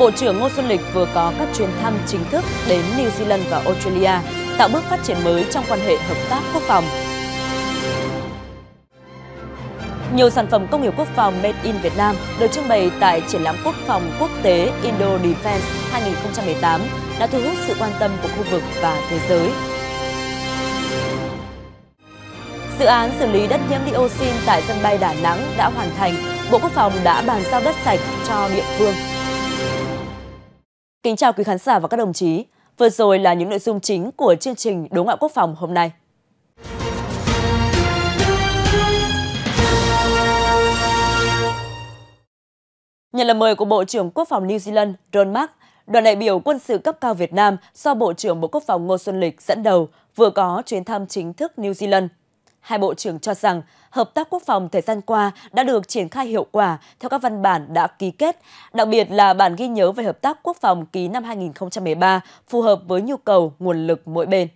Bộ trưởng Ngô Xuân Lịch vừa có các chuyến thăm chính thức đến New Zealand và Australia, tạo bước phát triển mới trong quan hệ hợp tác quốc phòng. Nhiều sản phẩm công nghiệp quốc phòng made in Việt Nam được trưng bày tại triển lãm quốc phòng quốc tế Indo Defence 2018 đã thu hút sự quan tâm của khu vực và thế giới. Dự án xử lý đất nhiễm dioxin tại sân bay Đà Nẵng đã hoàn thành, Bộ Quốc phòng đã bàn giao đất sạch cho địa phương. Kính chào quý khán giả và các đồng chí, vừa rồi là những nội dung chính của chương trình Đối ngoại Quốc phòng hôm nay. Nhận lời mời của Bộ trưởng Quốc phòng New Zealand Ron Mark, đoàn đại biểu quân sự cấp cao Việt Nam do Bộ trưởng Bộ Quốc phòng Ngô Xuân Lịch dẫn đầu vừa có chuyến thăm chính thức New Zealand. Hai bộ trưởng cho rằng hợp tác quốc phòng thời gian qua đã được triển khai hiệu quả theo các văn bản đã ký kết, đặc biệt là bản ghi nhớ về hợp tác quốc phòng ký năm 2013 phù hợp với nhu cầu nguồn lực mỗi bên.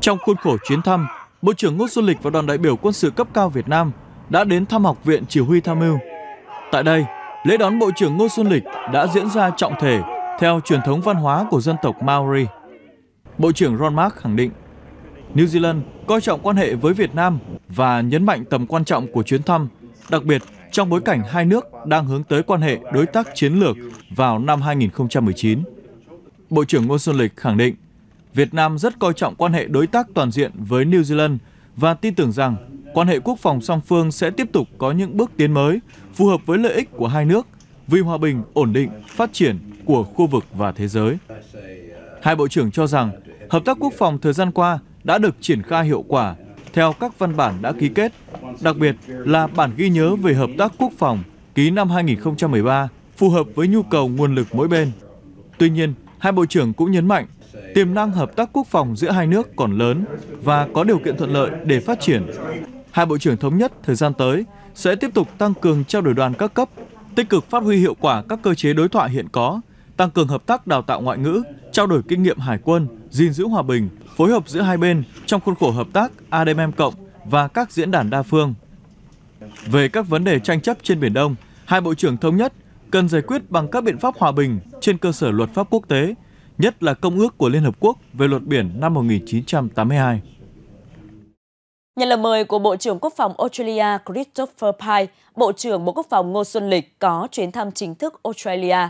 Trong khuôn khổ chuyến thăm, Bộ trưởng Ngô Xuân Lịch và đoàn đại biểu quân sự cấp cao Việt Nam đã đến thăm Học viện Chỉ huy Tham mưu. Tại đây, lễ đón Bộ trưởng Ngô Xuân Lịch đã diễn ra trọng thể theo truyền thống văn hóa của dân tộc Maori. Bộ trưởng Ron Mark khẳng định, New Zealand coi trọng quan hệ với Việt Nam và nhấn mạnh tầm quan trọng của chuyến thăm, đặc biệt trong bối cảnh hai nước đang hướng tới quan hệ đối tác chiến lược vào năm 2019. Bộ trưởng Ngô Xuân Lịch khẳng định, Việt Nam rất coi trọng quan hệ đối tác toàn diện với New Zealand và tin tưởng rằng quan hệ quốc phòng song phương sẽ tiếp tục có những bước tiến mới phù hợp với lợi ích của hai nước vì hòa bình, ổn định, phát triển của khu vực và thế giới. Hai bộ trưởng cho rằng hợp tác quốc phòng thời gian qua đã được triển khai hiệu quả theo các văn bản đã ký kết, đặc biệt là bản ghi nhớ về hợp tác quốc phòng ký năm 2013 phù hợp với nhu cầu nguồn lực mỗi bên. Tuy nhiên, hai bộ trưởng cũng nhấn mạnh tiềm năng hợp tác quốc phòng giữa hai nước còn lớn và có điều kiện thuận lợi để phát triển. Hai bộ trưởng thống nhất thời gian tới sẽ tiếp tục tăng cường trao đổi đoàn các cấp, tích cực phát huy hiệu quả các cơ chế đối thoại hiện có, tăng cường hợp tác đào tạo ngoại ngữ, trao đổi kinh nghiệm hải quân, gìn giữ hòa bình, phối hợp giữa hai bên trong khuôn khổ hợp tác ADMM Cộng và các diễn đàn đa phương. Về các vấn đề tranh chấp trên Biển Đông, hai bộ trưởng thống nhất cần giải quyết bằng các biện pháp hòa bình trên cơ sở luật pháp quốc tế, nhất là Công ước của Liên Hợp Quốc về luật biển năm 1982. Nhận lời mời của Bộ trưởng Quốc phòng Australia Christopher Pyke, Bộ trưởng Bộ Quốc phòng Ngô Xuân Lịch có chuyến thăm chính thức Australia.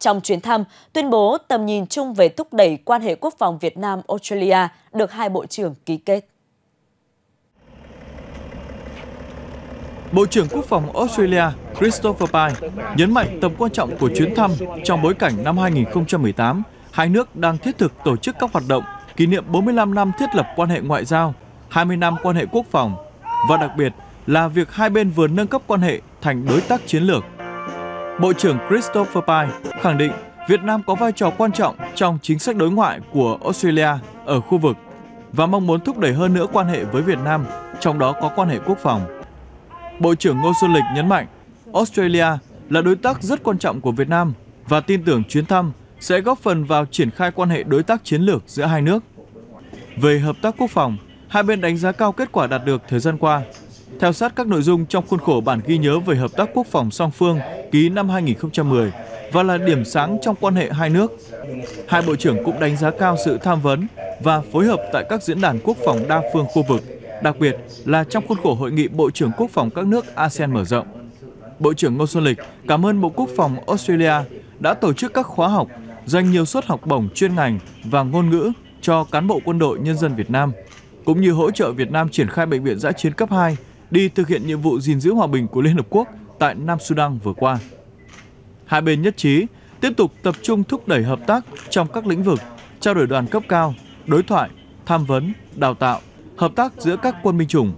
Trong chuyến thăm, tuyên bố tầm nhìn chung về thúc đẩy quan hệ quốc phòng Việt Nam-Australia được hai bộ trưởng ký kết. Bộ trưởng Quốc phòng Australia Christopher Pyne nhấn mạnh tầm quan trọng của chuyến thăm trong bối cảnh năm 2018, hai nước đang thiết thực tổ chức các hoạt động kỷ niệm 45 năm thiết lập quan hệ ngoại giao, 20 năm quan hệ quốc phòng và đặc biệt là việc hai bên vừa nâng cấp quan hệ thành đối tác chiến lược. Bộ trưởng Christopher Pyne khẳng định Việt Nam có vai trò quan trọng trong chính sách đối ngoại của Australia ở khu vực và mong muốn thúc đẩy hơn nữa quan hệ với Việt Nam, trong đó có quan hệ quốc phòng. Bộ trưởng Ngô Xuân Lịch nhấn mạnh Australia là đối tác rất quan trọng của Việt Nam và tin tưởng chuyến thăm sẽ góp phần vào triển khai quan hệ đối tác chiến lược giữa hai nước. Về hợp tác quốc phòng, hai bên đánh giá cao kết quả đạt được thời gian qua, theo sát các nội dung trong khuôn khổ bản ghi nhớ về hợp tác quốc phòng song phương ký năm 2010 và là điểm sáng trong quan hệ hai nước. Hai bộ trưởng cũng đánh giá cao sự tham vấn và phối hợp tại các diễn đàn quốc phòng đa phương khu vực, đặc biệt là trong khuôn khổ hội nghị Bộ trưởng Quốc phòng các nước ASEAN mở rộng. Bộ trưởng Ngô Xuân Lịch cảm ơn Bộ Quốc phòng Australia đã tổ chức các khóa học, dành nhiều suất học bổng chuyên ngành và ngôn ngữ cho cán bộ quân đội nhân dân Việt Nam, cũng như hỗ trợ Việt Nam triển khai bệnh viện dã chiến cấp 2 đi thực hiện nhiệm vụ gìn giữ hòa bình của Liên Hợp Quốc tại Nam Sudan vừa qua. Hai bên nhất trí tiếp tục tập trung thúc đẩy hợp tác trong các lĩnh vực trao đổi đoàn cấp cao, đối thoại, tham vấn, đào tạo, hợp tác giữa các quân binh chủng,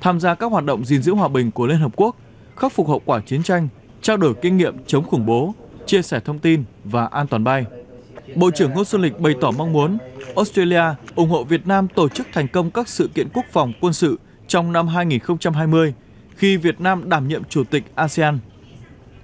tham gia các hoạt động gìn giữ hòa bình của Liên Hợp Quốc, khắc phục hậu quả chiến tranh, trao đổi kinh nghiệm chống khủng bố, chia sẻ thông tin và an toàn bay. Bộ trưởng Ngô Xuân Lịch bày tỏ mong muốn Australia ủng hộ Việt Nam tổ chức thành công các sự kiện quốc phòng quân sự trong năm 2020 khi Việt Nam đảm nhiệm Chủ tịch ASEAN.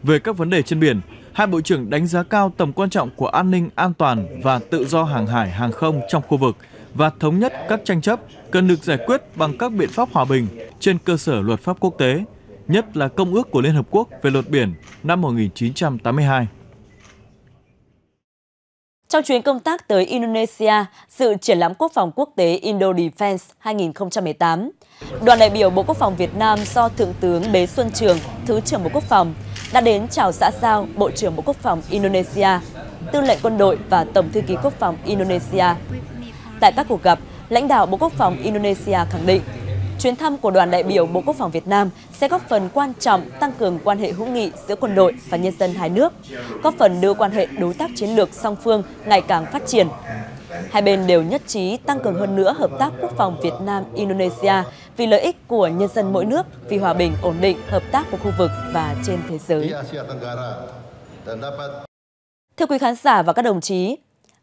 Về các vấn đề trên biển, hai bộ trưởng đánh giá cao tầm quan trọng của an ninh, an toàn và tự do hàng hải, hàng không trong khu vực và thống nhất các tranh chấp cần được giải quyết bằng các biện pháp hòa bình trên cơ sở luật pháp quốc tế, nhất là Công ước của Liên Hợp Quốc về luật biển năm 1982. Trong chuyến công tác tới Indonesia, dự triển lãm quốc phòng quốc tế Indo Defence 2018, đoàn đại biểu Bộ Quốc phòng Việt Nam do Thượng tướng Bế Xuân Trường, Thứ trưởng Bộ Quốc phòng, đã đến chào xã giao Bộ trưởng Bộ Quốc phòng Indonesia, Tư lệnh quân đội và Tổng thư ký Quốc phòng Indonesia. Tại các cuộc gặp, lãnh đạo Bộ Quốc phòng Indonesia khẳng định, chuyến thăm của đoàn đại biểu Bộ Quốc phòng Việt Nam sẽ góp phần quan trọng tăng cường quan hệ hữu nghị giữa quân đội và nhân dân hai nước, góp phần đưa quan hệ đối tác chiến lược song phương ngày càng phát triển. Hai bên đều nhất trí tăng cường hơn nữa hợp tác quốc phòng Việt Nam-Indonesia vì lợi ích của nhân dân mỗi nước, vì hòa bình, ổn định, hợp tác của khu vực và trên thế giới. Thưa quý khán giả và các đồng chí,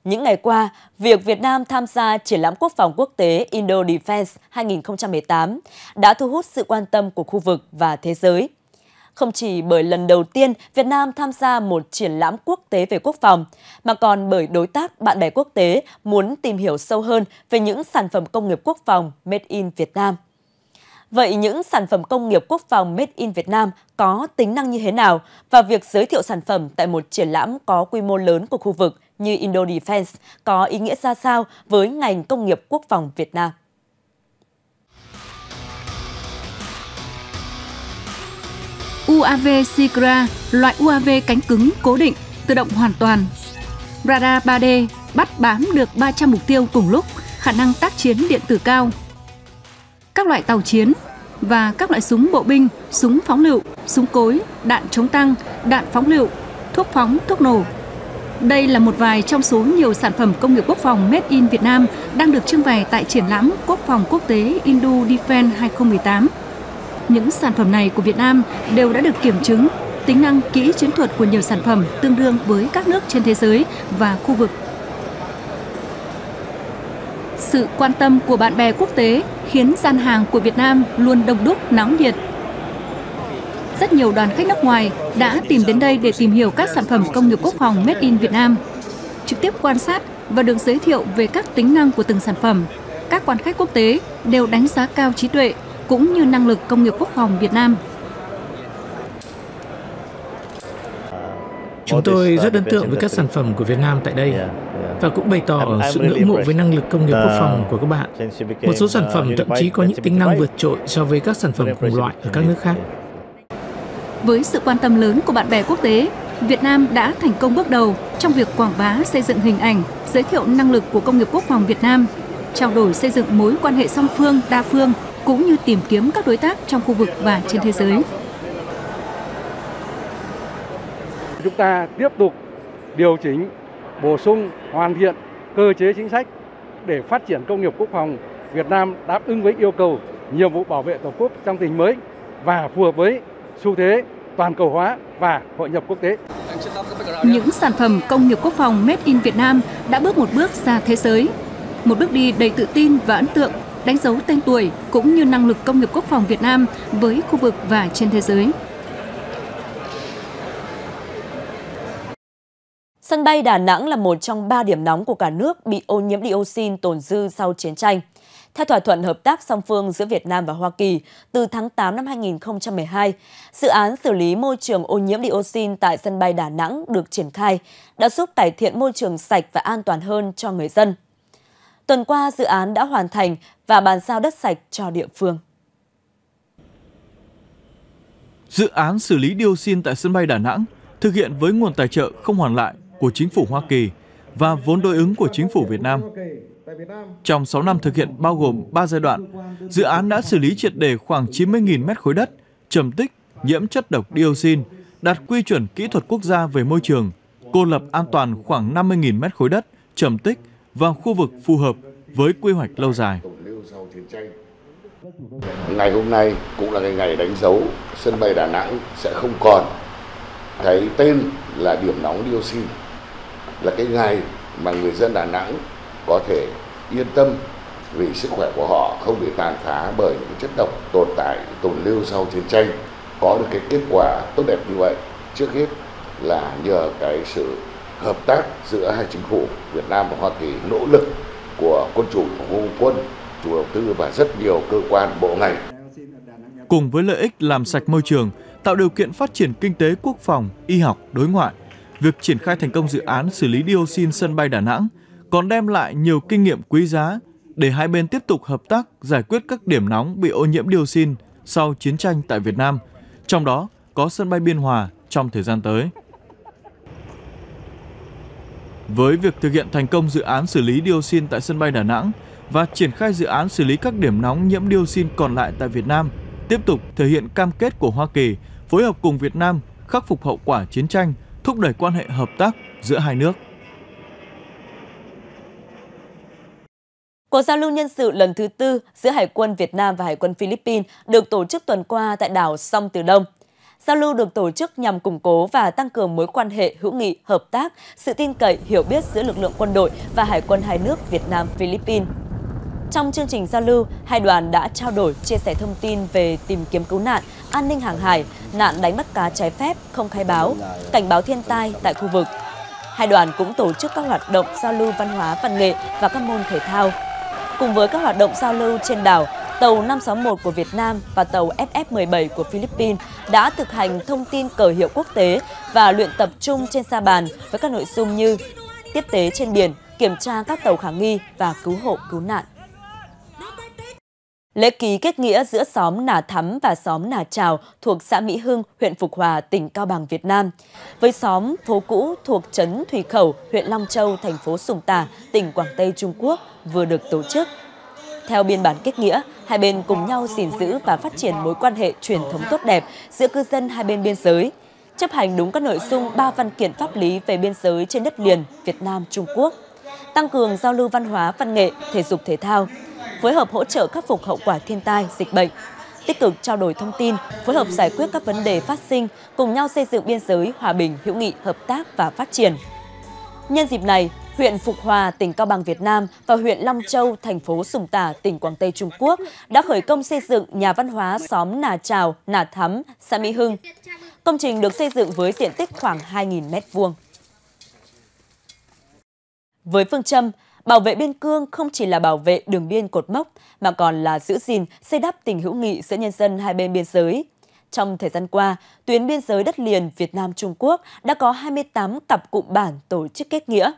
những ngày qua, việc Việt Nam tham gia triển lãm quốc phòng quốc tế Indo Defence 2018 đã thu hút sự quan tâm của khu vực và thế giới. Không chỉ bởi lần đầu tiên Việt Nam tham gia một triển lãm quốc tế về quốc phòng, mà còn bởi đối tác bạn bè quốc tế muốn tìm hiểu sâu hơn về những sản phẩm công nghiệp quốc phòng made in Việt Nam. Vậy những sản phẩm công nghiệp quốc phòng made in Việt Nam có tính năng như thế nào và việc giới thiệu sản phẩm tại một triển lãm có quy mô lớn của khu vực như Indo Defence có ý nghĩa ra sao với ngành công nghiệp quốc phòng Việt Nam? UAV SIGRA, loại UAV cánh cứng cố định, tự động hoàn toàn. Radar 3D bắt bám được 300 mục tiêu cùng lúc, khả năng tác chiến điện tử cao. Các loại tàu chiến và các loại súng bộ binh, súng phóng lựu, súng cối, đạn chống tăng, đạn phóng lựu, thuốc phóng, thuốc nổ. Đây là một vài trong số nhiều sản phẩm công nghiệp quốc phòng made in Việt Nam đang được trưng bày tại triển lãm Quốc phòng quốc tế Indo Defence 2018. Những sản phẩm này của Việt Nam đều đã được kiểm chứng, tính năng kỹ chiến thuật của nhiều sản phẩm tương đương với các nước trên thế giới và khu vực. Sự quan tâm của bạn bè quốc tế khiến gian hàng của Việt Nam luôn đông đúc, náo nhiệt. Rất nhiều đoàn khách nước ngoài đã tìm đến đây để tìm hiểu các sản phẩm công nghiệp quốc phòng made in Việt Nam, trực tiếp quan sát và được giới thiệu về các tính năng của từng sản phẩm. Các quan khách quốc tế đều đánh giá cao trí tuệ cũng như năng lực công nghiệp quốc phòng Việt Nam. Chúng tôi rất ấn tượng với các sản phẩm của Việt Nam tại đây và cũng bày tỏ sự ngưỡng mộ với năng lực công nghiệp quốc phòng của các bạn. Một số sản phẩm thậm chí có những tính năng vượt trội so với các sản phẩm cùng loại ở các nước khác. Với sự quan tâm lớn của bạn bè quốc tế, Việt Nam đã thành công bước đầu trong việc quảng bá, xây dựng hình ảnh, giới thiệu năng lực của công nghiệp quốc phòng Việt Nam, trao đổi xây dựng mối quan hệ song phương, đa phương, cũng như tìm kiếm các đối tác trong khu vực và trên thế giới. Chúng ta tiếp tục điều chỉnh, bổ sung, hoàn thiện cơ chế chính sách để phát triển công nghiệp quốc phòng Việt Nam đáp ứng với yêu cầu nhiệm vụ bảo vệ Tổ quốc trong tình hình mới và phù hợp với xu thế toàn cầu hóa và hội nhập quốc tế. Những sản phẩm công nghiệp quốc phòng made in Việt Nam đã bước một bước ra thế giới. Một bước đi đầy tự tin và ấn tượng, đánh dấu tên tuổi cũng như năng lực công nghiệp quốc phòng Việt Nam với khu vực và trên thế giới. Sân bay Đà Nẵng là một trong 3 điểm nóng của cả nước bị ô nhiễm dioxin tồn dư sau chiến tranh. Theo thỏa thuận hợp tác song phương giữa Việt Nam và Hoa Kỳ từ tháng 8 năm 2012, dự án xử lý môi trường ô nhiễm dioxin tại sân bay Đà Nẵng được triển khai, đã giúp cải thiện môi trường sạch và an toàn hơn cho người dân. Tuần qua, dự án đã hoàn thành và bàn giao đất sạch cho địa phương. Dự án xử lý dioxin tại sân bay Đà Nẵng thực hiện với nguồn tài trợ không hoàn lại của chính phủ Hoa Kỳ và vốn đối ứng của chính phủ Việt Nam. Trong 6 năm thực hiện bao gồm 3 giai đoạn, dự án đã xử lý triệt để khoảng 90.000 mét khối đất trầm tích nhiễm chất độc dioxin, đạt quy chuẩn kỹ thuật quốc gia về môi trường, cô lập an toàn khoảng 50.000 mét khối đất trầm tích và khu vực phù hợp với quy hoạch lâu dài. Ngày hôm nay cũng là ngày đánh dấu sân bay Đà Nẵng sẽ không còn cái tên là điểm nóng dioxin, là cái ngày mà người dân Đà Nẵng có thể yên tâm vì sức khỏe của họ không bị tàn phá bởi những chất độc tồn tại, tồn lưu sau chiến tranh. Có được cái kết quả tốt đẹp như vậy, trước hết là nhờ cái sự hợp tác giữa hai chính phủ Việt Nam và Hoa Kỳ, nỗ lực của quân chủ, của quân, chủ đầu tư và rất nhiều cơ quan bộ ngành. cùng với lợi ích làm sạch môi trường, tạo điều kiện phát triển kinh tế, quốc phòng, y học, đối ngoại. Việc triển khai thành công dự án xử lý dioxin sân bay Đà Nẵng còn đem lại nhiều kinh nghiệm quý giá để hai bên tiếp tục hợp tác giải quyết các điểm nóng bị ô nhiễm dioxin sau chiến tranh tại Việt Nam, trong đó có sân bay Biên Hòa trong thời gian tới. Với việc thực hiện thành công dự án xử lý dioxin tại sân bay Đà Nẵng và triển khai dự án xử lý các điểm nóng nhiễm dioxin còn lại tại Việt Nam, tiếp tục thể hiện cam kết của Hoa Kỳ phối hợp cùng Việt Nam khắc phục hậu quả chiến tranh, thúc đẩy quan hệ hợp tác giữa hai nước. Cuộc giao lưu nhân sự lần thứ tư giữa Hải quân Việt Nam và Hải quân Philippines được tổ chức tuần qua tại đảo Song Tử Đông. Giao lưu được tổ chức nhằm củng cố và tăng cường mối quan hệ hữu nghị, hợp tác, sự tin cậy, hiểu biết giữa lực lượng quân đội và hải quân hai nước Việt Nam-Philippines. Trong chương trình giao lưu, hai đoàn đã trao đổi, chia sẻ thông tin về tìm kiếm cứu nạn, an ninh hàng hải, nạn đánh bắt cá trái phép, không khai báo, cảnh báo thiên tai tại khu vực. Hai đoàn cũng tổ chức các hoạt động giao lưu văn hóa, văn nghệ và các môn thể thao. Cùng với các hoạt động giao lưu trên đảo, tàu 561 của Việt Nam và tàu FF-17 của Philippines đã thực hành thông tin cờ hiệu quốc tế và luyện tập trung trên sa bàn với các nội dung như tiếp tế trên biển, kiểm tra các tàu khả nghi và cứu hộ cứu nạn. Lễ ký kết nghĩa giữa xóm Nà Thắm và xóm Nà Trào thuộc xã Mỹ Hưng, huyện Phục Hòa, tỉnh Cao Bằng, Việt Nam, với xóm Phố Cũ thuộc trấn Thủy Khẩu, huyện Long Châu, thành phố Sùng Tả, tỉnh Quảng Tây, Trung Quốc vừa được tổ chức. Theo biên bản kết nghĩa, hai bên cùng nhau gìn giữ và phát triển mối quan hệ truyền thống tốt đẹp giữa cư dân hai bên biên giới, chấp hành đúng các nội dung 3 văn kiện pháp lý về biên giới trên đất liền Việt Nam-Trung Quốc, tăng cường giao lưu văn hóa, văn nghệ, thể dục thể thao, phối hợp hỗ trợ khắc phục hậu quả thiên tai, dịch bệnh, tích cực trao đổi thông tin, phối hợp giải quyết các vấn đề phát sinh, cùng nhau xây dựng biên giới hòa bình, hữu nghị, hợp tác và phát triển. Nhân dịp này, huyện Phục Hòa, tỉnh Cao Bằng, Việt Nam và huyện Long Châu, thành phố Sùng Tả, tỉnh Quảng Tây, Trung Quốc đã khởi công xây dựng nhà văn hóa xóm Nà Trào, Nà Thắm, xã Mỹ Hưng. Công trình được xây dựng với diện tích khoảng 2.000 m². Với phương châm, bảo vệ biên cương không chỉ là bảo vệ đường biên cột mốc, mà còn là giữ gìn, xây đắp tình hữu nghị giữa nhân dân hai bên biên giới. Trong thời gian qua, tuyến biên giới đất liền Việt Nam-Trung Quốc đã có 28 cặp cụm bản tổ chức kết nghĩa.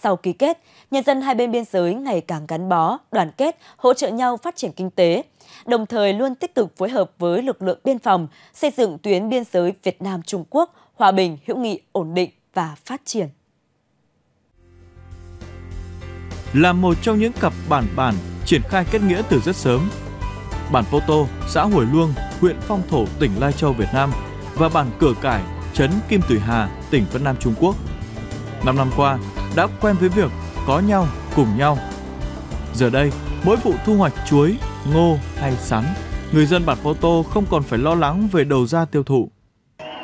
Sau ký kết, nhân dân hai bên biên giới ngày càng gắn bó, đoàn kết, hỗ trợ nhau phát triển kinh tế, đồng thời luôn tích cực phối hợp với lực lượng biên phòng, xây dựng tuyến biên giới Việt Nam-Trung Quốc hòa bình, hữu nghị, ổn định và phát triển. Là một trong những cặp bản triển khai kết nghĩa từ rất sớm, bản Pô Tô, xã Hồi Luông, huyện Phong Thổ, tỉnh Lai Châu, Việt Nam và bản Cửa Cải, trấn Kim Tùy Hà, tỉnh Vân Nam, Trung Quốc, 5 năm qua đã quen với việc có nhau, cùng nhau. Giờ đây, mỗi vụ thu hoạch chuối, ngô hay sắn, người dân bản Pô Tô không còn phải lo lắng về đầu ra tiêu thụ.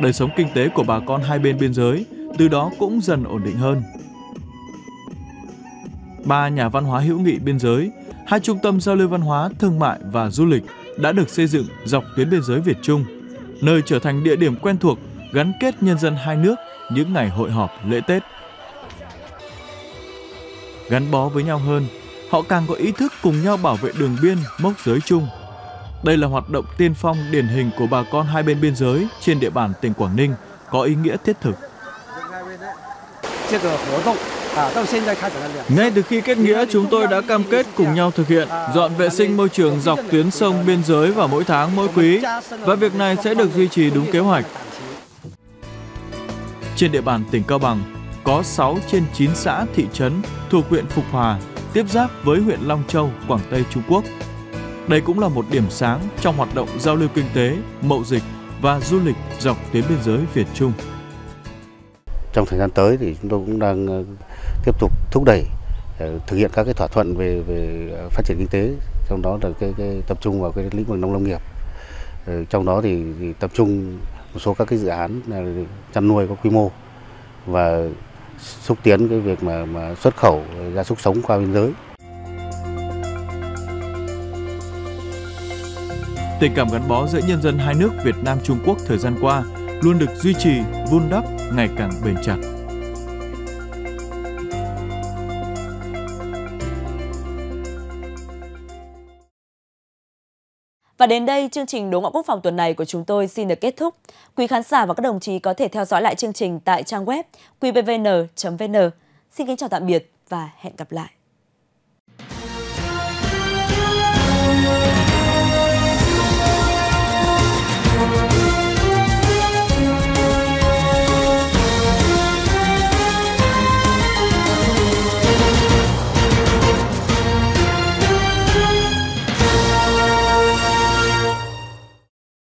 Đời sống kinh tế của bà con hai bên biên giới từ đó cũng dần ổn định hơn. 3 nhà văn hóa hữu nghị biên giới, 2 trung tâm giao lưu văn hóa, thương mại và du lịch đã được xây dựng dọc tuyến biên giới Việt-Trung, nơi trở thành địa điểm quen thuộc gắn kết nhân dân hai nước những ngày hội họp, lễ Tết. Gắn bó với nhau hơn, họ càng có ý thức cùng nhau bảo vệ đường biên, mốc giới chung. Đây là hoạt động tiên phong điển hình của bà con hai bên biên giới trên địa bàn tỉnh Quảng Ninh, có ý nghĩa thiết thực. Ngay từ khi kết nghĩa, chúng tôi đã cam kết cùng nhau thực hiện dọn vệ sinh môi trường dọc tuyến sông biên giới vào mỗi tháng, mỗi quý, và việc này sẽ được duy trì đúng kế hoạch. Trên địa bàn tỉnh Cao Bằng, có 6 trên 9 xã thị trấn thuộc huyện Phục Hòa, tiếp giáp với huyện Long Châu, Quảng Tây, Trung Quốc. Đây cũng là một điểm sáng trong hoạt động giao lưu kinh tế, mậu dịch và du lịch dọc tuyến biên giới Việt-Trung. Trong thời gian tới thì chúng tôi cũng đang tiếp tục thúc đẩy thực hiện các cái thỏa thuận về phát triển kinh tế, trong đó là cái tập trung vào cái lĩnh vực nông nghiệp. Trong đó thì tập trung một số các cái dự án chăn nuôi có quy mô và xúc tiến cái việc mà xuất khẩu gia súc sống qua biên giới. Tình cảm gắn bó giữa nhân dân hai nước Việt Nam Trung Quốc thời gian qua luôn được duy trì, vun đắp ngày càng bền chặt. Và đến đây, chương trình Đối ngoại quốc phòng tuần này của chúng tôi xin được kết thúc. Quý khán giả và các đồng chí có thể theo dõi lại chương trình tại trang web qbvn.vn. Xin kính chào tạm biệt và hẹn gặp lại!